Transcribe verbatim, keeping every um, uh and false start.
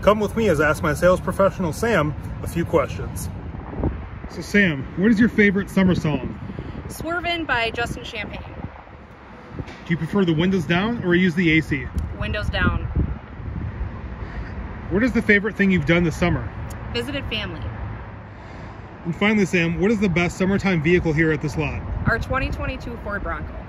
Come with me as I ask my sales professional, Sam, a few questions. So Sam, what is your favorite summer song? Swervin' by Justin Champagne. Do you prefer the windows down or use the A C? Windows down. What is the favorite thing you've done this summer? Visited family. And finally, Sam, what is the best summertime vehicle here at this lot? Our twenty twenty-two Ford Bronco.